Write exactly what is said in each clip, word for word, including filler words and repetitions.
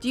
Do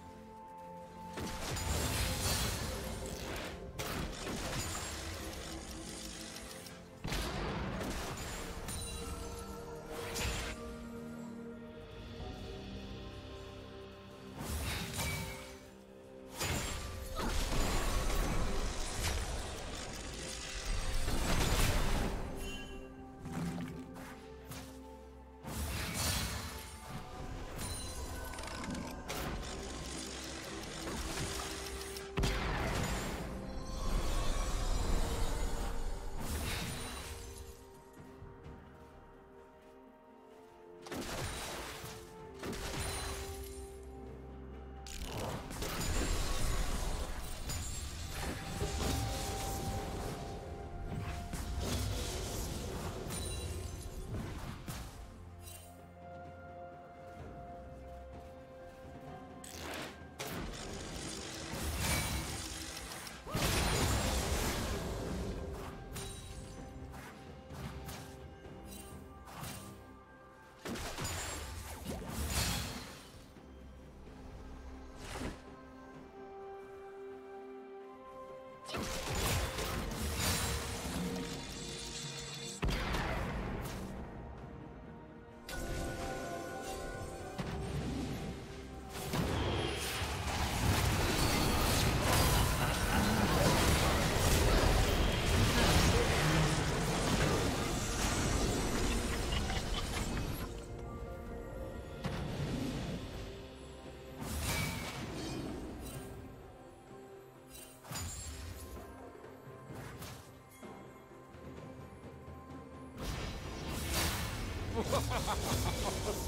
Ha ha ha ha ha!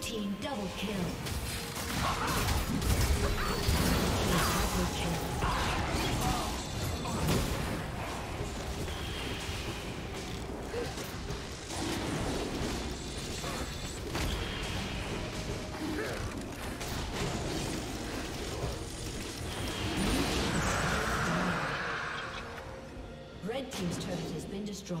Team double kill. Double kill. Red team's turret has been destroyed.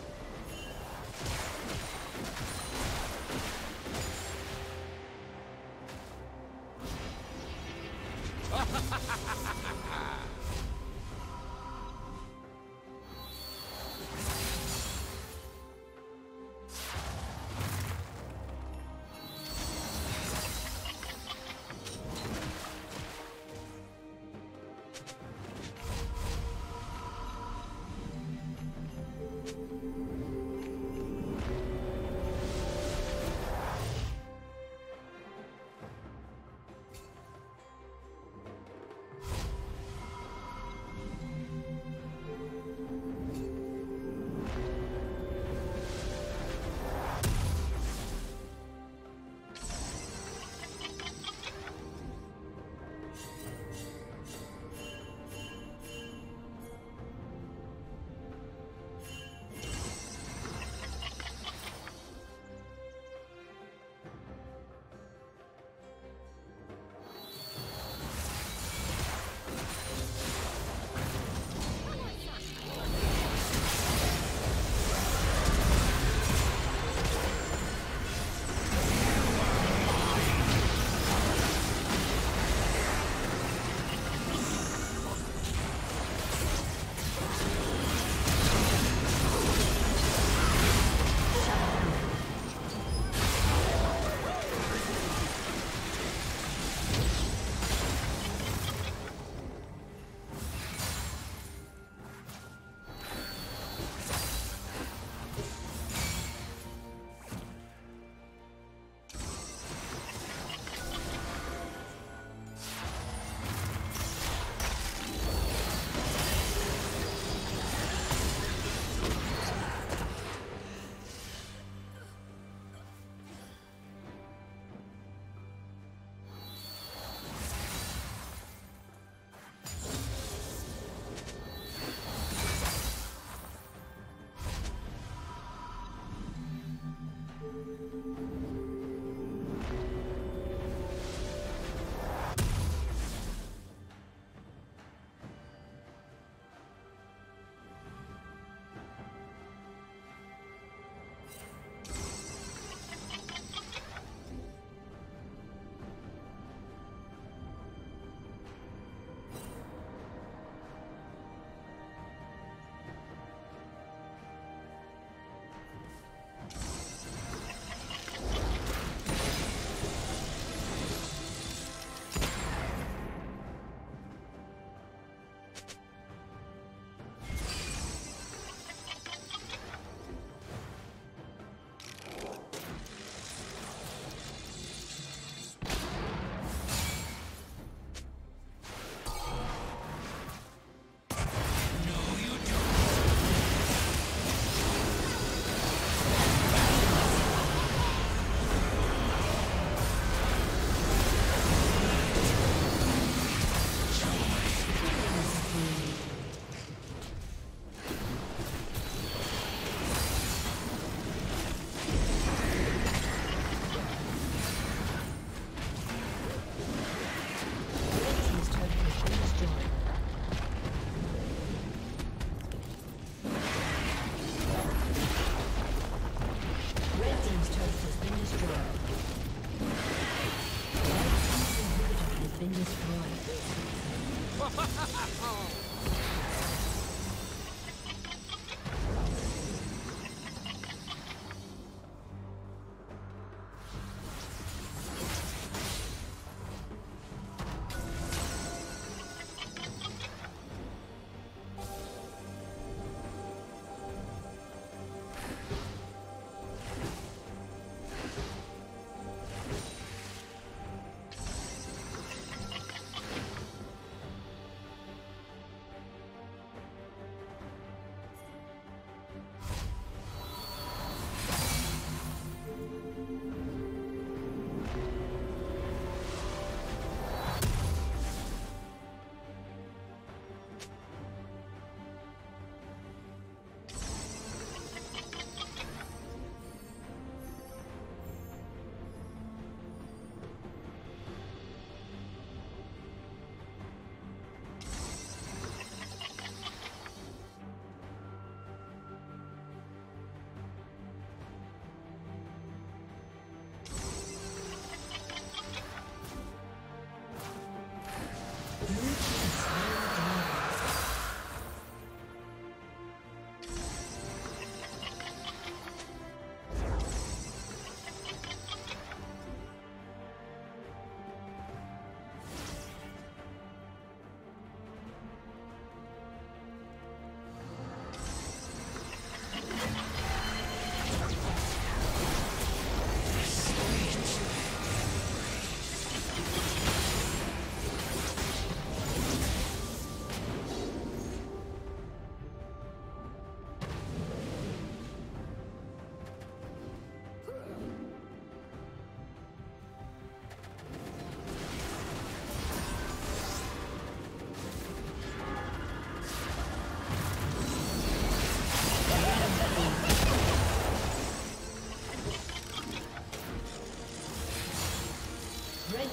Thank you.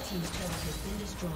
Team's turret has been destroyed.